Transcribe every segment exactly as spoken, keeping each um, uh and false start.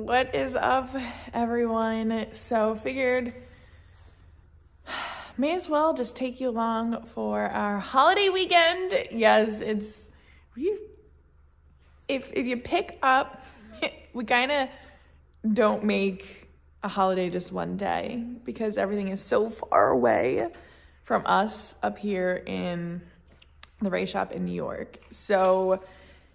What is up, everyone? So figured may as well just take you along for our holiday weekend. Yes, it's we if if you pick up, we kind of don't make a holiday just one day because everything is so far away from us up here in the Ray shop in New York. So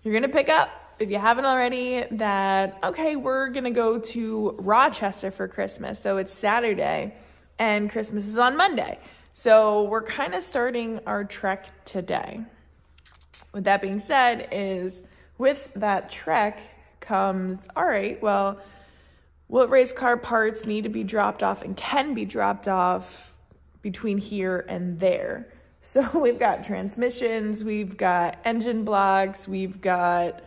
you're gonna pick up, if you haven't already, that, okay, we're gonna go to Rochester for Christmas. So it's Saturday and Christmas is on Monday. So we're kind of starting our trek today. With that being said, is with that trek comes, all right, well, what race car parts need to be dropped off and can be dropped off between here and there? So we've got transmissions, we've got engine blocks, we've got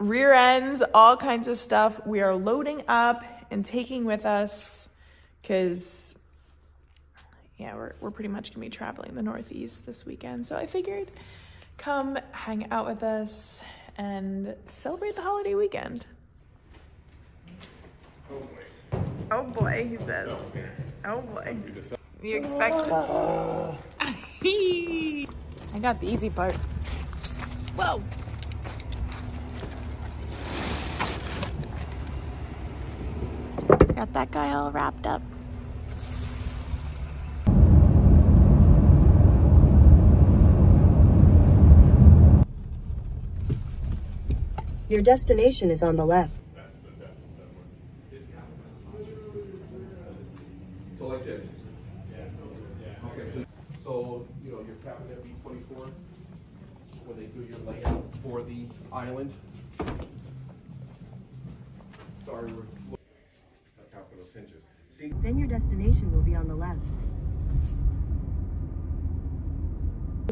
rear ends, all kinds of stuff we are loading up and taking with us because, yeah, we're, we're pretty much gonna be traveling the Northeast this weekend. So I figured come hang out with us and celebrate the holiday weekend. Oh boy. Oh boy, he says. Oh boy. You expect it. I got the easy part. Whoa. Got that guy all wrapped up. Your destination is on the left. That's the that, that one. So like this. Yeah. Okay, so, so you know, you're tapping at B twenty-four when they do your layout for the island. Sorry, we're hinges. See? Then your destination will be on the left.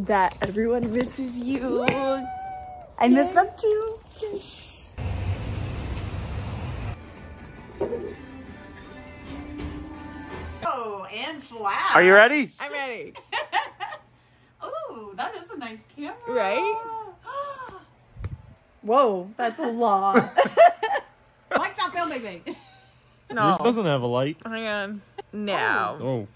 That everyone misses you. Yeah. I miss them too. Yeah. Oh, and flat. Are you ready? I'm ready. Oh, that is a nice camera. Right? Whoa, that's a lot. Mike's not filming me. No. Yours doesn't have a light. Hang on. No. Oh. Oh.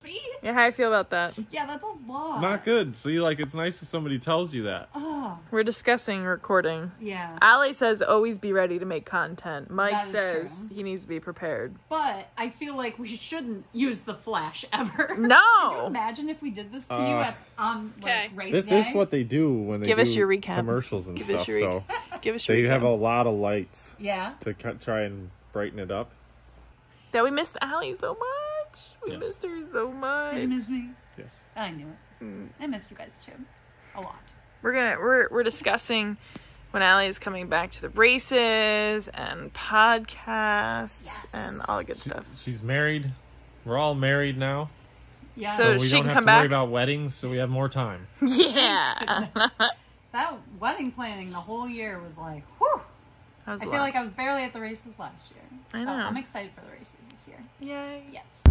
See? Yeah, how I feel about that. Yeah, that's a lot. Not good. See, like, it's nice if somebody tells you that. Oh. We're discussing recording. Yeah. Allie says always be ready to make content. Mike says true. He needs to be prepared. But I feel like we shouldn't use the flash ever. No. Could you imagine if we did this to uh, you at um, like, race this day? This is what they do when they Give do us your recap. commercials and Give stuff, us your though. Give us your recap. They have a lot of lights. Yeah. To try and brighten it up. That we missed Allie so much. We yes. missed her so much. Did you miss me? Yes. I knew it. Mm. I missed you guys too, a lot. We're gonna we're we're discussing when Allie is coming back to the races and podcasts yes. and all the good she, stuff. She's married. We're all married now. Yeah. So, so we she don't can have come to back. worry about weddings. So we have more time. Yeah. That wedding planning the whole year was like, whew. I feel lot. like I was barely at the races last year. I so know. I'm excited for the races this year. Yay. Yes.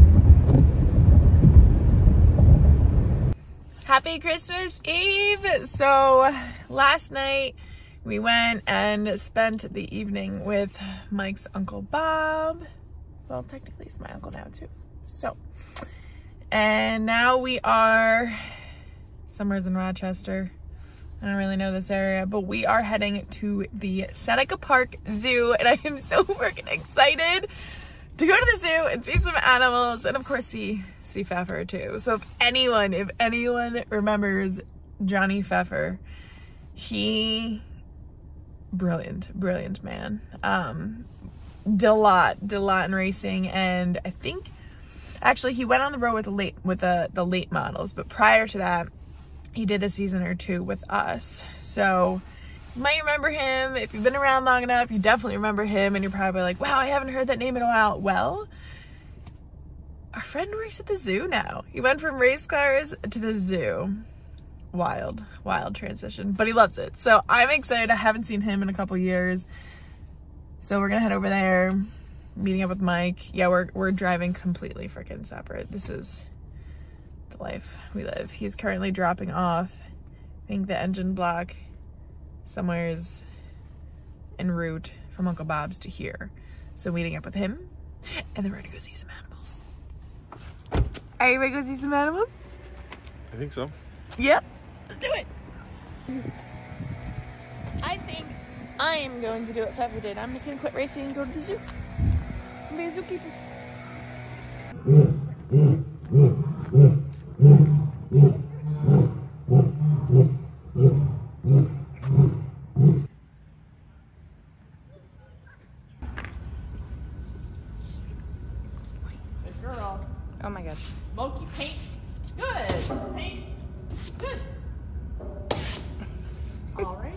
Happy Christmas Eve. So last night we went and spent the evening with Mike's Uncle Bob. Well, technically he's my uncle now too. So, and now we are somewhere's in Rochester. I don't really know this area, but we are heading to the Seneca Park Zoo, and I am so freaking excited to go to the zoo and see some animals, and of course see see Pfeffer too. So if anyone, if anyone remembers Johnny Pfeffer, he brilliant, brilliant man. Um, did a lot, did a lot in racing, and I think actually he went on the road with the late with the the late models, but prior to that, he did a season or two with us. So you might remember him. If you've been around long enough, you definitely remember him and you're probably like, wow, I haven't heard that name in a while. Well, our friend works at the zoo now. He went from race cars to the zoo. Wild, wild transition, but he loves it. So I'm excited. I haven't seen him in a couple years. So we're gonna head over there, meeting up with Mike. Yeah, we're, we're driving completely freaking separate. This is life we live. He's currently dropping off, I think, the engine block somewhere's en route from Uncle Bob's to here. So meeting up with him, and then we're gonna go see some animals. Are you ready to go see some animals? I think so. Yep, let's do it. I think I am going to do what Pfeffer did. I'm just gonna quit racing and go to the zoo. I'm gonna be a zookeeper. Oh my gosh. Smoky paint. Good. Paint. Good. All right.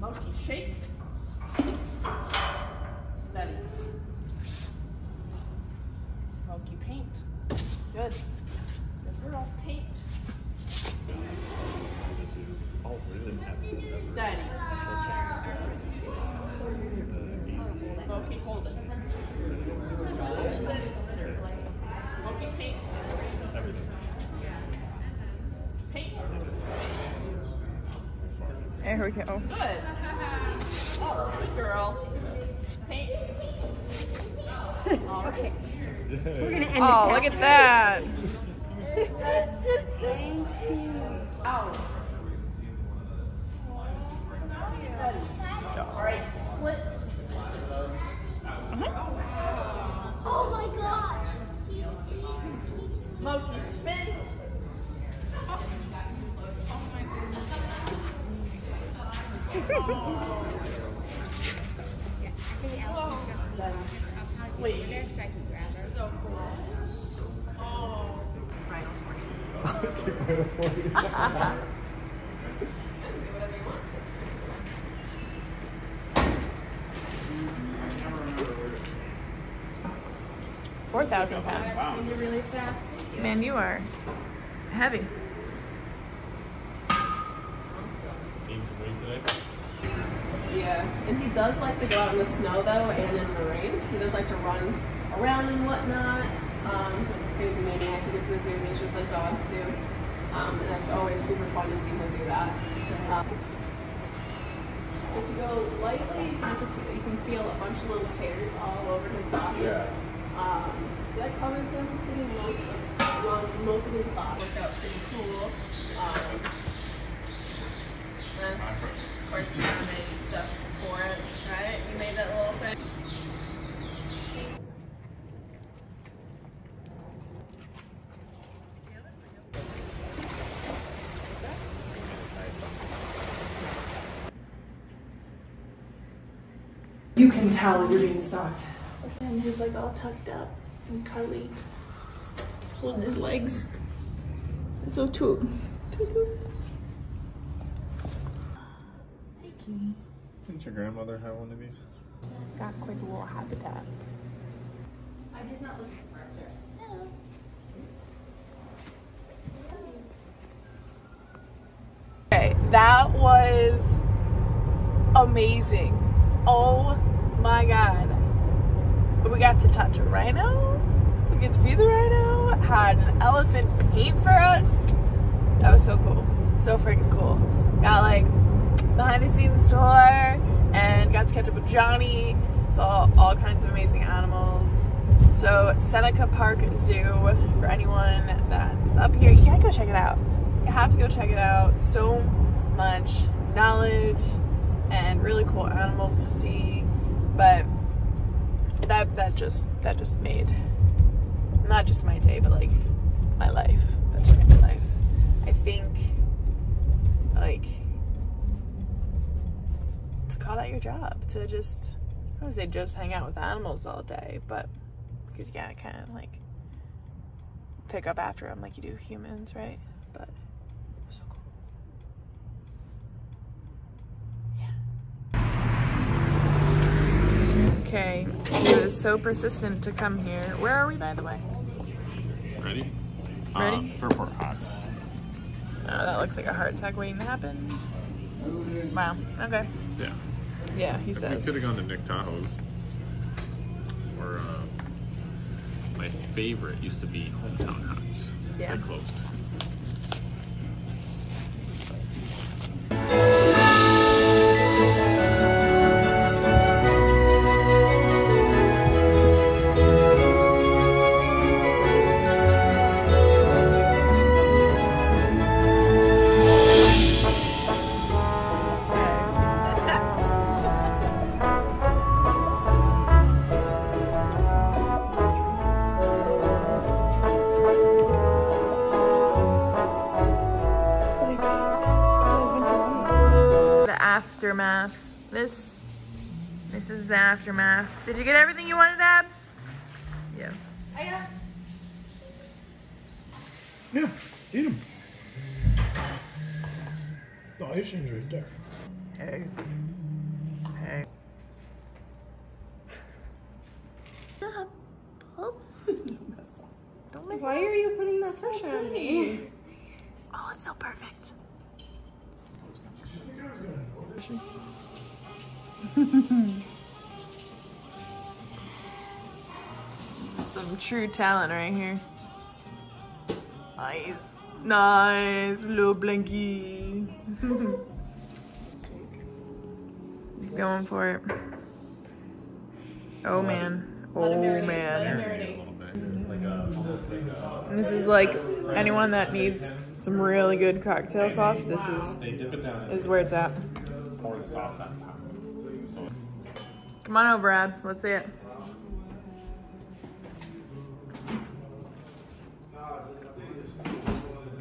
Monkey shake. Steady. Monkey paint. Good. The girl paint. Steady. Monkey hold it. Monkey paint. Paint. There we go. Good. Oh, good girl. Paint. All right. We're gonna end oh, it look at that. Thank you. Ow. All right, split. Uh-huh. Oh my God. He's eating. Monkey spin. Oh. Oh my goodness. Wait, you're there so I can grab her. So cool. Oh. Rhinos working. Rhinos working. four thousand pounds. Wow. Really fast. Man, you are heavy. Need some weight today? Yeah. And he does like to go out in the snow, though, and in the rain. He does like to run around and whatnot. Um, crazy maniac. He gets in the zoo, he's just like dogs do. Um, and that's always super fun to see him do that. Um, so if you go lightly, you can, just, you can feel a bunch of little hairs all over his body. Yeah. Um, so that covers him pretty most of, well, most of his body. Worked out pretty cool. Um, and of course, you made stuff before it, right? You made that little thing. You can tell you're being stalked. And he's like all tucked up and cuddly. He's holding his legs. It's so cute. Didn't your grandmother have one of these? Got quite a little habitat. I did not look for it. Hello. Okay, that was amazing. Oh my God. We got to touch a rhino, we get to feed the rhino, had an elephant paint for us. That was so cool, so freaking cool. Got like behind the scenes tour and got to catch up with Johnny. It's all, all kinds of amazing animals. So Seneca Park Zoo, for anyone that is up here, you gotta go check it out. You have to go check it out. So much knowledge and really cool animals to see. But That, that just that just made not just my day, but like my life. That's like my life. I think like to call that your job, to just I don't say just hang out with animals all day, but because you gotta kind of like pick up after them like you do humans, right? But it was so cool. Yeah. Okay. He was so persistent to come here. Where are we, by the way? Ready? Ready? Um, for Port Hots. Oh, that looks like a heart attack waiting to happen. Wow. Okay. Yeah. Yeah, he says. We could have gone to Nick Tahoe's. Or, uh, my favorite used to be Hometown Huts. Yeah. They closed. aftermath. This, this is the aftermath. Did you get everything you wanted, Abs? Yeah. I got. Yeah, eat them. The icing's right there. Hey. Hey. Stop. Oh. Don't mess up. Don't mess Why up. are you putting that so pressure on me? Oh, it's so perfect. So, so some true talent right here. Nice. Nice, little blankie. Going for it. Oh man. Oh man. This is like anyone that needs some really good cocktail sauce, this is, this is where it's at. Pour the sauce on top. Come on over, Abs. Let's see it.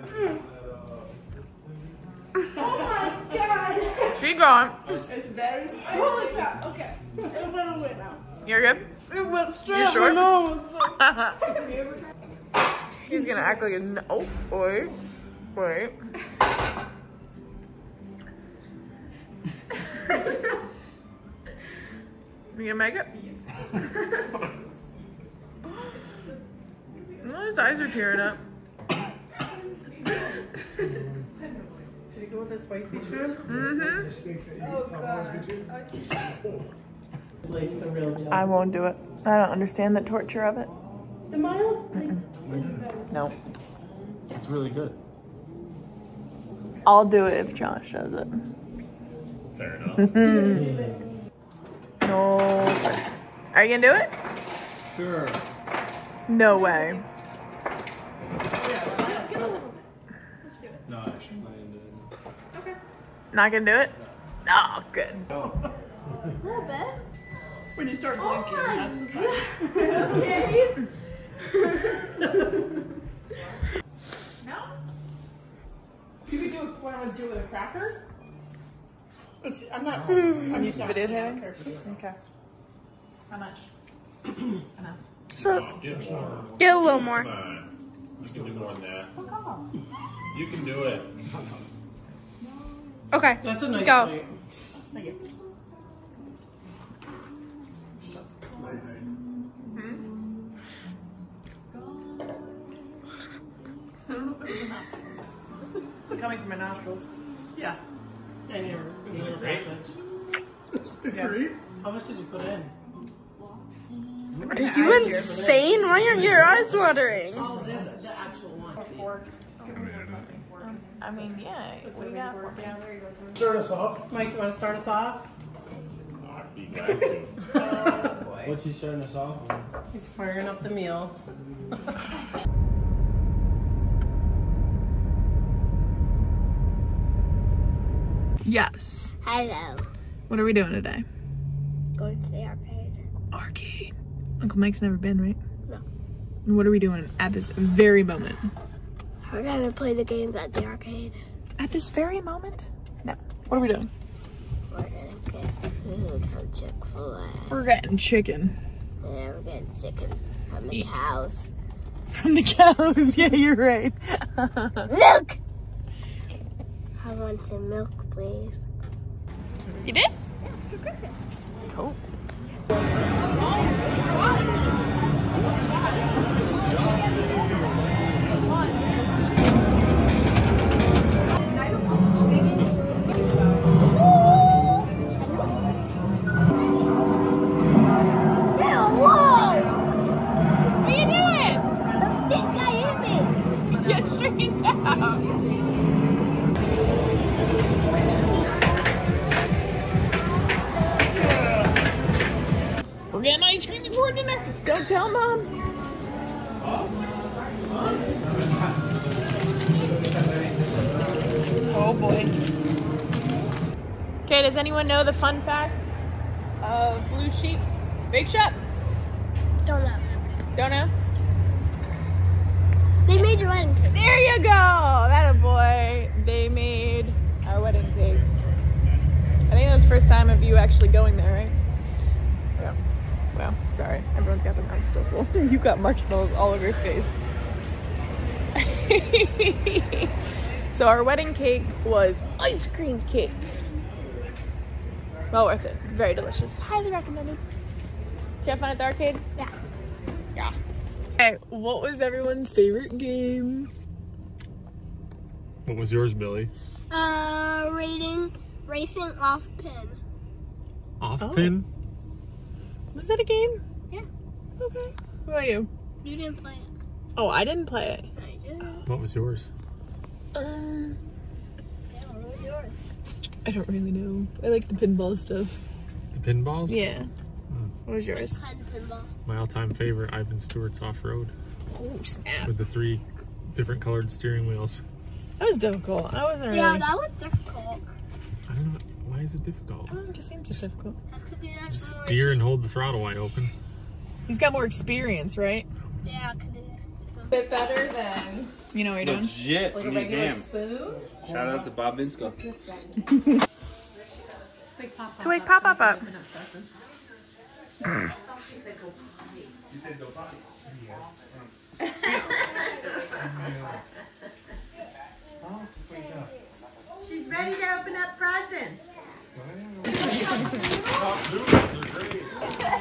Mm. Oh my god! She gone. It's very spicy. Holy crap. Okay. It went away now. You're good? It went straight up my nose. He's gonna act like a no. Oh, wait. Wait. You gonna make it? Well, his eyes are tearing up. Did you go with a spicy shrimp? Mm-hmm. Oh, God. I won't do it. I don't understand the torture of it. The mild? Mm-mm. No. It's really good. I'll do it if Josh does it. Fair enough. No. Are you gonna do it? Sure. No way. No, I shouldn't mind it. Okay. Not gonna do it? No, oh, good. No. A little bit. When you start blinking, oh that's the sign. Okay. No? You could do a, wanna do it with a cracker? I'm not. I'm used to it. Okay. How much? Enough. So, get, more. get a little more. You can do more than that. Oh, you can do it. Okay. That's a nice go. Plate. Thank you. Hmm? I don't know if it was enough. It's coming from my nostrils. Yeah. I never Is it great? Yeah. Great? How much did you put in? Are you insane? Why aren't your eyes watering? Oh, the, the actual one. Forks. Um, I mean, yeah. We got fork. Yeah, there you go. Start us off. Mike, you want to start us off? I'd be glad to. Oh, boy. What's he starting us off with? He's firing up the meal. Yes. Hello. What are we doing today? Going to the arcade. Arcade. Uncle Mike's never been, right? No. And what are we doing at this very moment? We're gonna play the games at the arcade. At this very moment? No. What are we doing? We're gonna get food from Chick-fil-A. We're getting chicken. Yeah, we're getting chicken from the cows. From the cows? Yeah, you're right. Look! I want some milk, please. You did? Yeah, for Christmas. Cool. Whoa! You did it! This guy hit me! He gets straight out! We're getting ice cream before dinner. Don't tell Mom. Oh boy. Okay, does anyone know the fun fact of Blue Sheep Bake Shop? Don't know. Don't know? They made your wedding cake. There you go. That a boy. They made our wedding cake. first time of you actually going there, right? Yeah. Wow. Sorry. Everyone's got their mouths still full. You got marshmallows all over your face. So our wedding cake was ice cream cake. Well worth it. Very delicious. Highly recommended. Did you have fun at the arcade? Yeah. Yeah. Okay, what was everyone's favorite game? What was yours, Billy? Uh, rating, racing off pin. Off oh. pin? Was that a game? Yeah. Okay. Who are you? You didn't play it. Oh, I didn't play it. I did. What was yours? Um. Yeah, what was yours? I don't really know. I like the pinball stuff. The pinballs? Yeah. What was yours? My all-time favorite, Ivan Stewart's Off Road. Oh snap! With the three different colored steering wheels. That was difficult. I wasn't really. Yeah, that was difficult. I don't know. Why is it difficult? I don't know, it just seems just difficult. Just steer and hold the throttle wide open. He's got more experience, right? Yeah, I could do that. A bit better than. You know what you're Legit. doing? Legit. Damn. Spoon. Shout out to Bob Binsko. So wait, pop up up. She's ready to open up presents.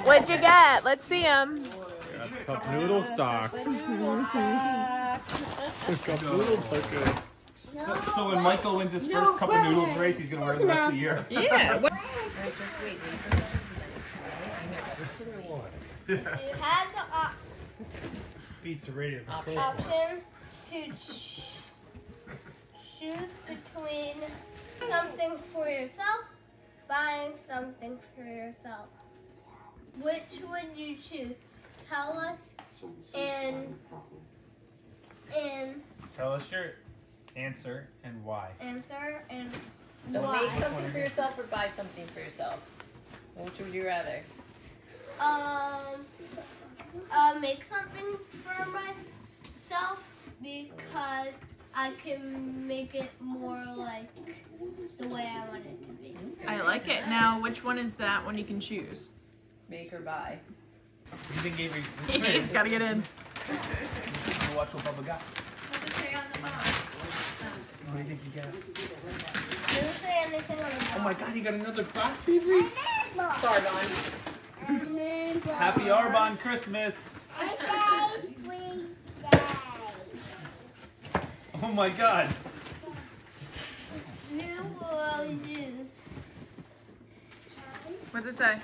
What'd you get? Let's see them. Cup noodle socks. Cup noodle bucket. So, so when Michael wins his first cup of noodles race, he's gonna wear it the rest of the year. Yeah. You had the op pizza radio option to ch choose between something for yourself, buying something for yourself. Which would you choose? Tell us and and tell us your answer and why. Answer and so why. So make something for yourself or buy something for yourself. Which would you rather? Um, uh, make something for myself because I can make it more like the way I want it to be. I like it. Now, which one is that one you can choose? Make or buy. He's got to get in. Watch what Bubba got. What does it say on the box? What do you think you got? Didn't say anything on the box. Oh my god, you got another box, Avery? Sorry, Don. Happy Arbonne Christmas! Oh my god! What does it say?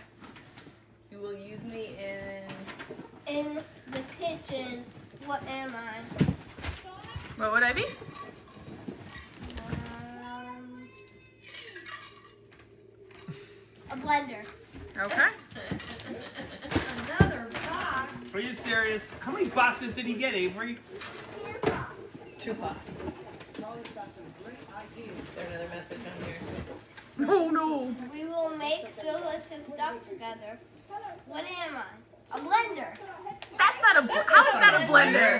You will use me in... In the kitchen. What am I? What would I be? Um, a blender. Okay. Another box. Are you serious? How many boxes did he get, Avery? Two boxes. Two boxes. Is there another message on here? Oh no. We will make delicious stuff together. What am I? A blender. That's not a blender. How is that a blender?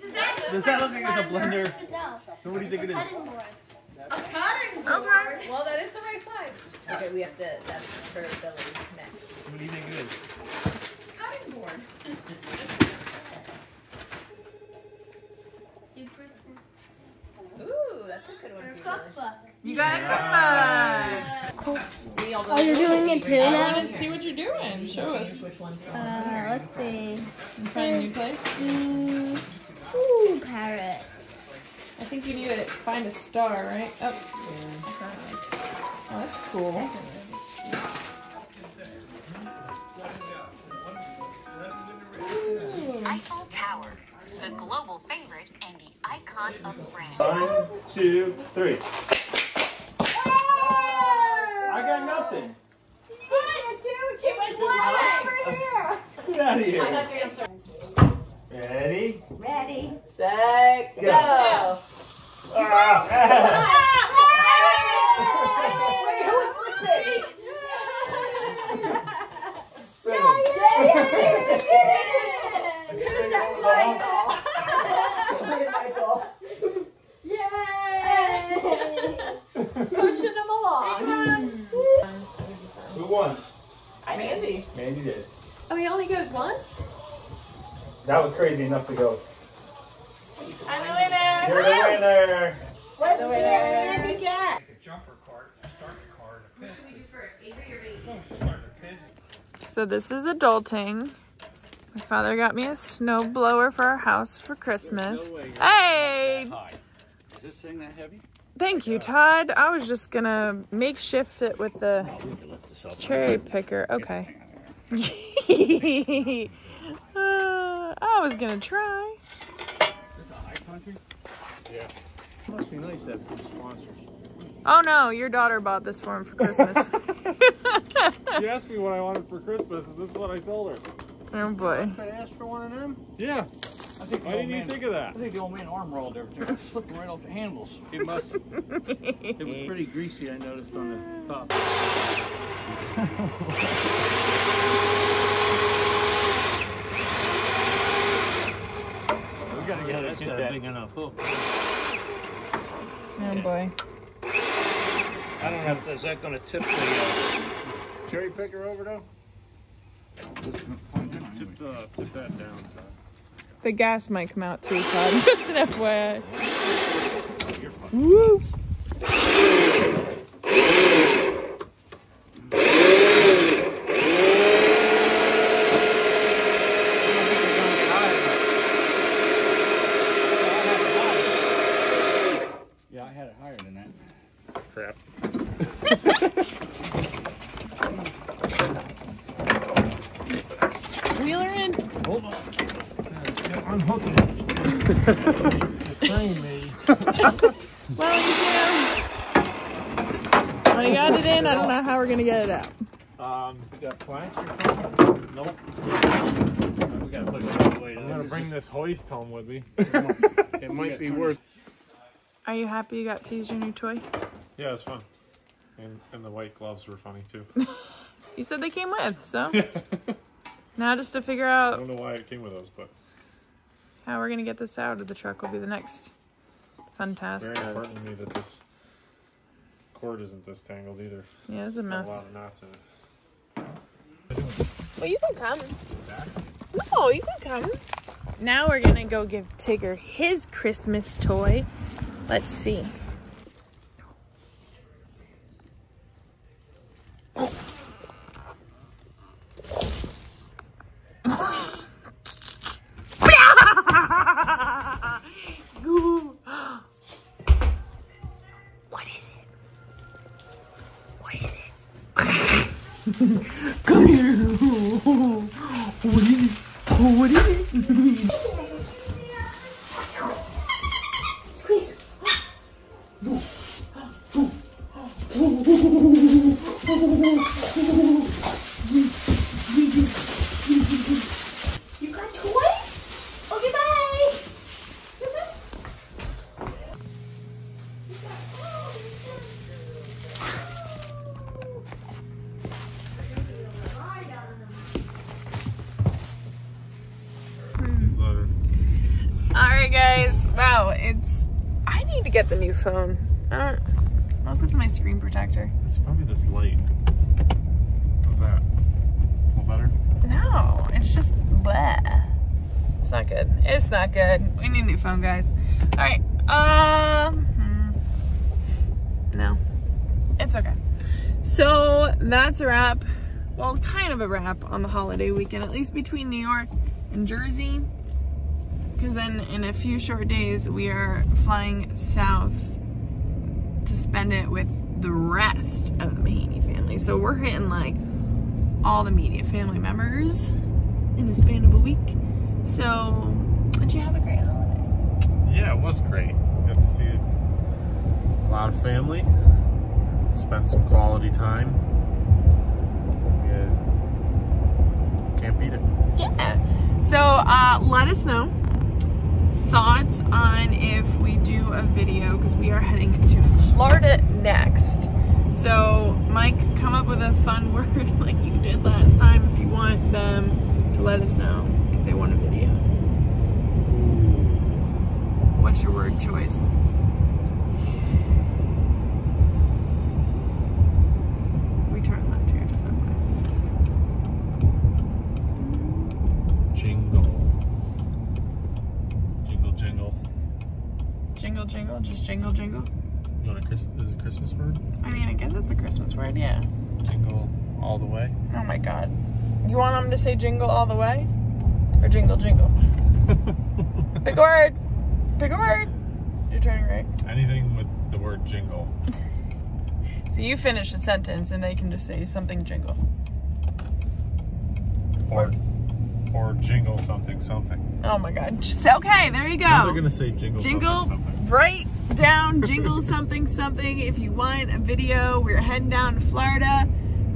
Does that look, Does that look like, like it's a blender? No. So what do you think it is? A cutting board. A cutting board? Okay. Well, that is the right size. Okay, we have to, that's her belly next. What do you think it is? Cutting board. Ooh, that's a good one. Or a cookbook. You got a cookbook. Cool. Oh, you're doing it too now? I want to see what you're doing. Show us. Uh, let's see. You find a new place? Mm. Ooh, parrot. I think you need to find a star, right? Oh. Yeah. Oh, that's cool. Ooh. Eiffel Tower, the global favorite and the icon of France. One, two, three. Oh! I got nothing. You got two. Keep it flying. Get out of here. I got your answer. Ready? Ready. Set, go. go. Ah. Pushing them along. once. I did. Mandy. Mandy did. Oh, he only goes once? That was crazy enough to go. I'm the winner. You're the winner. What the winner? Mandy got? A jumper cart, a starter cart, a pizza. What should we do first, Avery or Baby? Start a pizza. So this is adulting. My father got me a snowblower for our house for Christmas. No hey! Is this thing that heavy? Thank you, Todd. I was just gonna makeshift it with the cherry picker. Okay. uh, I was gonna try. Is this a high country? Yeah. Must be nice that for the sponsors. Oh no, your daughter bought this for him for Christmas. She asked me what I wanted for Christmas, and this is what I told her. Oh boy. Could I ask for one of them? Yeah. I think Why didn't man, you think of that? I think the old man arm rolled everything. It was slipping right off the handles. It must. It was pretty greasy, I noticed, on the top. We gotta get it that big enough hook. Oh okay. Boy. I don't know if is that gonna tip the uh, cherry picker over though? Tip, uh, tip that down. The gas might come out too, Todd. Just an F Y I. Woo! Yeah, I had it higher than that. Crap. Wheeler in. Hold on. I'm hooking it. Finally. Well, you know, when I got it in, I don't know how we're gonna get it out. Um, we got planks or something? Nope. We gotta put it all the way down. I'm gonna bring this hoist home with me. It might be worth. Are you happy you got to use your new toy? Yeah, it was fun. And and the white gloves were funny too. You said they came with, so. Now just to figure out. I don't know why it came with those, but. How we're gonna get this out of the truck will be the next fun task. Very important to me that this cord isn't disentangled either. Yeah, it's a mess. A lot of knots in it. Well, you can come. No, you can come. Now we're gonna go give Tigger his Christmas toy. Let's see. Come here. Oh, oh, oh. What is it? Oh, what is it? Squeeze. Oh, oh, oh. You got toy? Okay, bye. You got toy. Alright guys, wow, it's, I need to get the new phone. I don't, unless it's my screen protector. It's probably this light. How's that? A little better? No, it's just bleh. It's not good. It's not good. We need a new phone, guys. Alright, um, hmm. No, it's okay. So that's a wrap, well, kind of a wrap on the holiday weekend, at least between New York and Jersey. Because then in a few short days, we are flying south to spend it with the rest of the Mahaney family. So we're hitting like all the immediate family members in the span of a week. So did you have a great holiday? Yeah, it was great. Got to see a lot of family. Spent some quality time. Yeah. Can't beat it. Yeah. So uh, let us know. Thoughts on if we do a video, because we are heading to Florida next. So Mike, come up with a fun word like you did last time if you want them to let us know if they want a video. What's your word choice? We turn left here, so Jingle, jingle. You want a Chris is it a Christmas word? I mean, I guess it's a Christmas word, yeah. Jingle all the way. Oh my God. You want them to say jingle all the way? Or jingle, jingle? Pick a word. Pick a word. You're turning right. Anything with the word jingle. So you finish a sentence and they can just say something jingle. Or or jingle something something. Oh my God. Just, okay, there you go. Now they're going to say jingle, jingle something something. Right down jingle something something. If you want a video, we're heading down to Florida.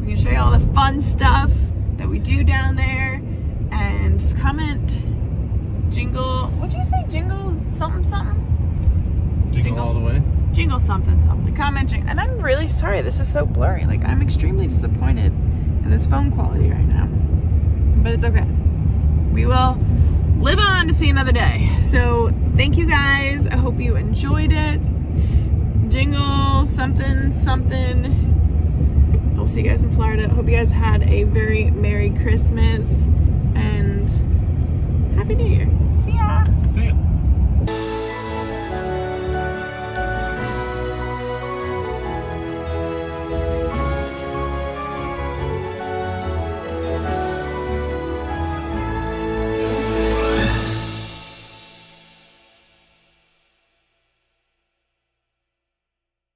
We can show you all the fun stuff that we do down there. And just comment jingle. What'd you say? Jingle something something? Jingle, jingle all the way? Jingle something something. Comment jingle. And I'm really sorry. This is so blurry. Like, I'm extremely disappointed in this phone quality right now. But it's okay. We will live on to see another day. So thank you guys. I hope you enjoyed it. Jingle something something. I'll see you guys in Florida. Hope you guys had a very Merry Christmas and Happy New Year. See ya. See ya.